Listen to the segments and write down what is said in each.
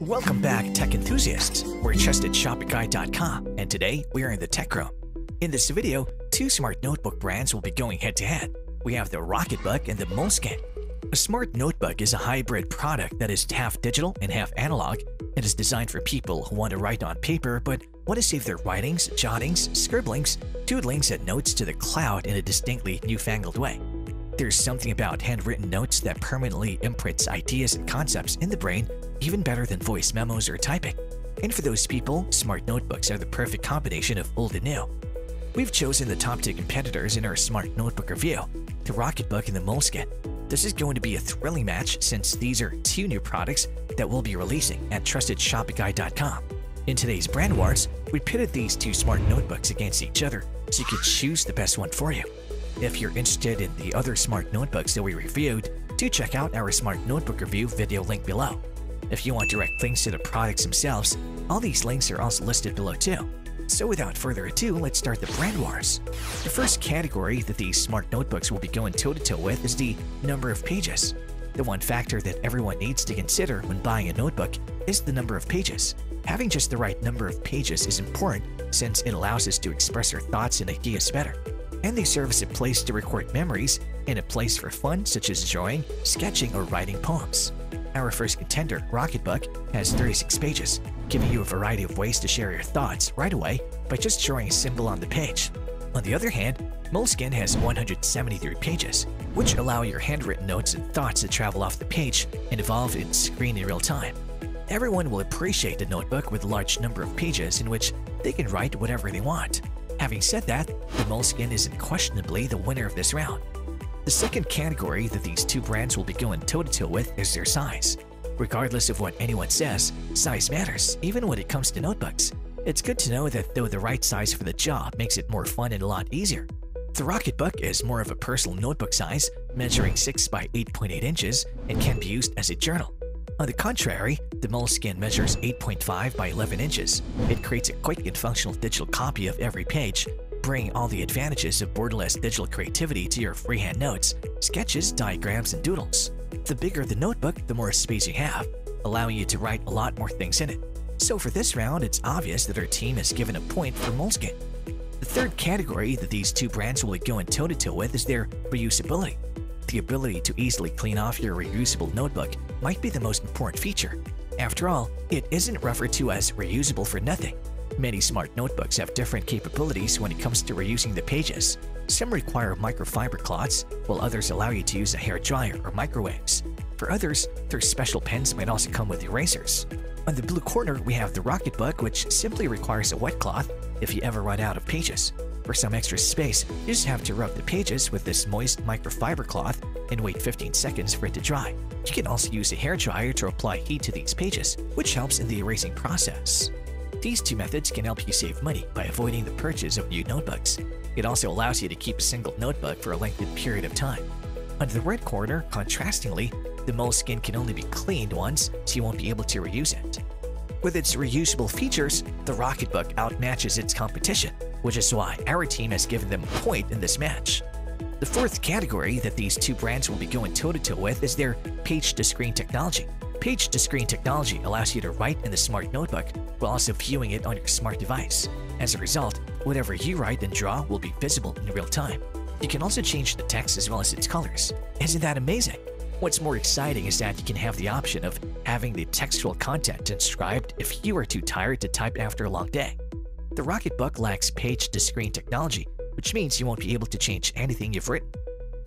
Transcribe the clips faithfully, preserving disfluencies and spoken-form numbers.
Welcome back, tech enthusiasts. We're Trusted Shopping Guide dot com, and today we are in the tech room. In this video, two smart notebook brands will be going head-to-head. -head. We have the Rocketbook and the Moleskine. A smart notebook is a hybrid product that is half digital and half analog, and is designed for people who want to write on paper but want to save their writings, jottings, scribblings, doodlings, and notes to the cloud in a distinctly newfangled way. There's something about handwritten notes that permanently imprints ideas and concepts in the brain, even better than voice memos or typing. And for those people, smart notebooks are the perfect combination of old and new. We've chosen the top two competitors in our smart notebook review, the Rocketbook and the Moleskine. This is going to be a thrilling match since these are two new products that we'll be releasing at Trusted Shopping Guide dot com. In today's Brand Wars, we pitted these two smart notebooks against each other so you can choose the best one for you. If you're interested in the other smart notebooks that we reviewed, do check out our smart notebook review video link below. If you want direct links to the products themselves, all these links are also listed below too. So without further ado, let's start the Brand Wars. The first category that these smart notebooks will be going toe-to-toe with is the number of pages. The one factor that everyone needs to consider when buying a notebook is the number of pages. Having just the right number of pages is important since it allows us to express our thoughts and ideas better. And they serve as a place to record memories and a place for fun such as drawing, sketching, or writing poems. Our first contender, Rocketbook, has thirty-six pages, giving you a variety of ways to share your thoughts right away by just drawing a symbol on the page. On the other hand, Moleskine has one hundred seventy-three pages, which allow your handwritten notes and thoughts to travel off the page and evolve in screen in real time. Everyone will appreciate a notebook with a large number of pages in which they can write whatever they want. Having said that, the Moleskine is unquestionably the winner of this round. The second category that these two brands will be going toe-to-toe with is their size. Regardless of what anyone says, size matters, even when it comes to notebooks. It's good to know that though the right size for the job makes it more fun and a lot easier. The Rocketbook is more of a personal notebook size, measuring six by eight point eight inches, and can be used as a journal. On the contrary, the Moleskine measures eight point five by eleven inches. It creates a quick and functional digital copy of every page, bringing all the advantages of borderless digital creativity to your freehand notes, sketches, diagrams, and doodles. The bigger the notebook, the more space you have, allowing you to write a lot more things in it. So for this round, it's obvious that our team has given a point for Moleskine. The third category that these two brands will be going toe-to-toe with is their reusability. The ability to easily clean off your reusable notebook might be the most important feature. After all, it isn't referred to as reusable for nothing. Many smart notebooks have different capabilities when it comes to reusing the pages. Some require microfiber cloths, while others allow you to use a hairdryer or microwaves. For others, their special pens might also come with erasers. On the blue corner, we have the Rocketbook, which simply requires a wet cloth if you ever run out of pages. For some extra space, you just have to rub the pages with this moist microfiber cloth and wait fifteen seconds for it to dry. You can also use a hairdryer to apply heat to these pages, which helps in the erasing process. These two methods can help you save money by avoiding the purchase of new notebooks. It also allows you to keep a single notebook for a lengthy period of time. Under the red corner, contrastingly, the Moleskine can only be cleaned once, so you won't be able to reuse it. With its reusable features, the Rocketbook outmatches its competition, which is why our team has given them a point in this match. The fourth category that these two brands will be going toe-to-toe with is their page-to-screen technology. Page-to-screen technology allows you to write in the smart notebook while also viewing it on your smart device. As a result, whatever you write and draw will be visible in real time. You can also change the text as well as its colors. Isn't that amazing? What's more exciting is that you can have the option of having the textual content inscribed if you are too tired to type after a long day. The Rocketbook lacks page-to-screen technology, which means you won't be able to change anything you've written.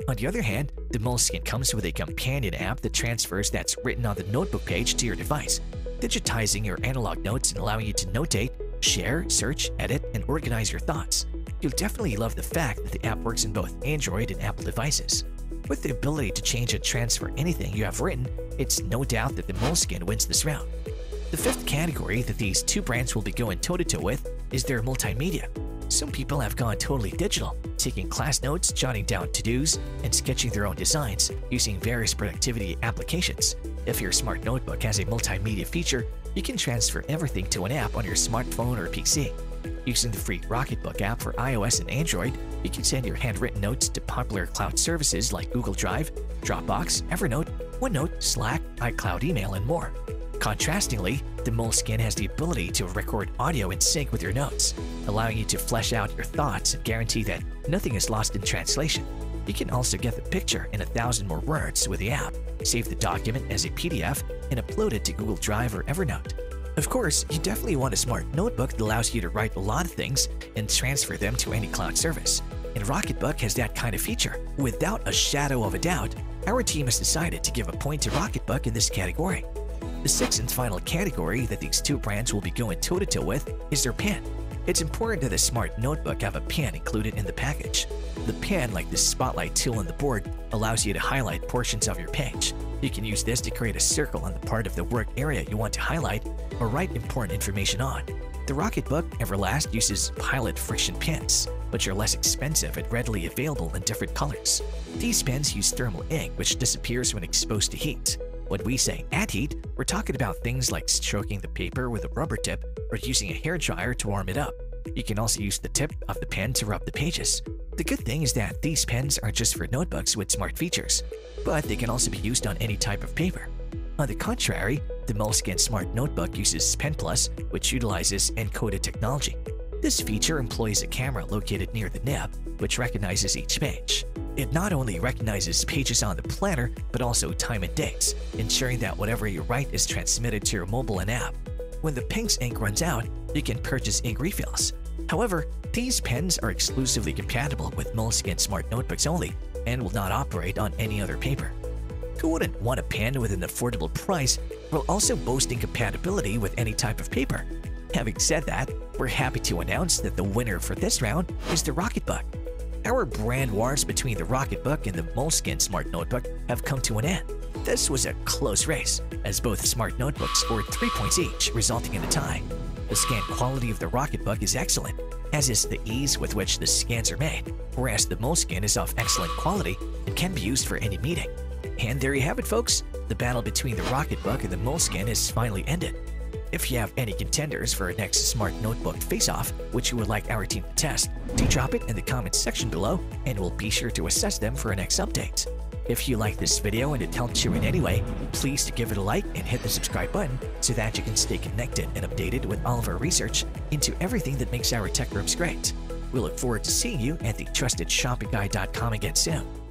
On the other hand, the Moleskine comes with a companion app that transfers that's written on the notebook page to your device, digitizing your analog notes and allowing you to notate, share, search, edit, and organize your thoughts. You'll definitely love the fact that the app works in both Android and Apple devices. With the ability to change and transfer anything you have written, it's no doubt that the Moleskine wins this round. The fifth category that these two brands will be going toe-to-toe with is their multimedia. Some people have gone totally digital, taking class notes, jotting down to-dos, and sketching their own designs using various productivity applications. If your smart notebook has a multimedia feature, you can transfer everything to an app on your smartphone or P C. Using the free Rocketbook app for iOS and Android, you can send your handwritten notes to popular cloud services like Google Drive, Dropbox, Evernote, OneNote, Slack, iCloud email, and more. Contrastingly, the Moleskine has the ability to record audio in sync with your notes, allowing you to flesh out your thoughts and guarantee that nothing is lost in translation. You can also get the picture in a thousand more words with the app, save the document as a P D F, and upload it to Google Drive or Evernote. Of course, you definitely want a smart notebook that allows you to write a lot of things and transfer them to any cloud service. And Rocketbook has that kind of feature. Without a shadow of a doubt, our team has decided to give a point to Rocketbook in this category. The sixth and final category that these two brands will be going toe-to-toe with is their pen. It's important that a smart notebook have a pen included in the package. The pen, like the spotlight tool on the board, allows you to highlight portions of your page. You can use this to create a circle on the part of the work area you want to highlight or write important information on. The Rocketbook Everlast uses Pilot Frixion pens, which are less expensive and readily available in different colors. These pens use thermal ink, which disappears when exposed to heat. When we say anti-heat, we're talking about things like stroking the paper with a rubber tip or using a hairdryer to warm it up. You can also use the tip of the pen to rub the pages. The good thing is that these pens aren't just for notebooks with smart features, but they can also be used on any type of paper. On the contrary, the Moleskine Smart Notebook uses Pen Plus, which utilizes encoded technology. This feature employs a camera located near the nib, which recognizes each page. It not only recognizes pages on the planner, but also time and dates, ensuring that whatever you write is transmitted to your mobile and app. When the pen's ink runs out, you can purchase ink refills. However, these pens are exclusively compatible with Moleskine Smart Notebooks only and will not operate on any other paper. Who wouldn't want a pen with an affordable price while also boasting compatibility with any type of paper? Having said that, we're happy to announce that the winner for this round is the Rocketbook. Our brand wars between the Rocketbook and the Moleskine Smart Notebook have come to an end. This was a close race, as both smart notebooks scored three points each, resulting in a tie. The scan quality of the Rocketbook is excellent, as is the ease with which the scans are made, whereas the Moleskine is of excellent quality and can be used for any meeting. And there you have it, folks. The battle between the Rocketbook and the Moleskine is finally ended. If you have any contenders for our next Smart Notebook Face-Off, which you would like our team to test, do drop it in the comments section below, and we'll be sure to assess them for our next update. If you like this video and it helped you in any way, please give it a like and hit the subscribe button so that you can stay connected and updated with all of our research into everything that makes our tech rooms great. We look forward to seeing you at the Trusted Shopping Guide dot com again soon.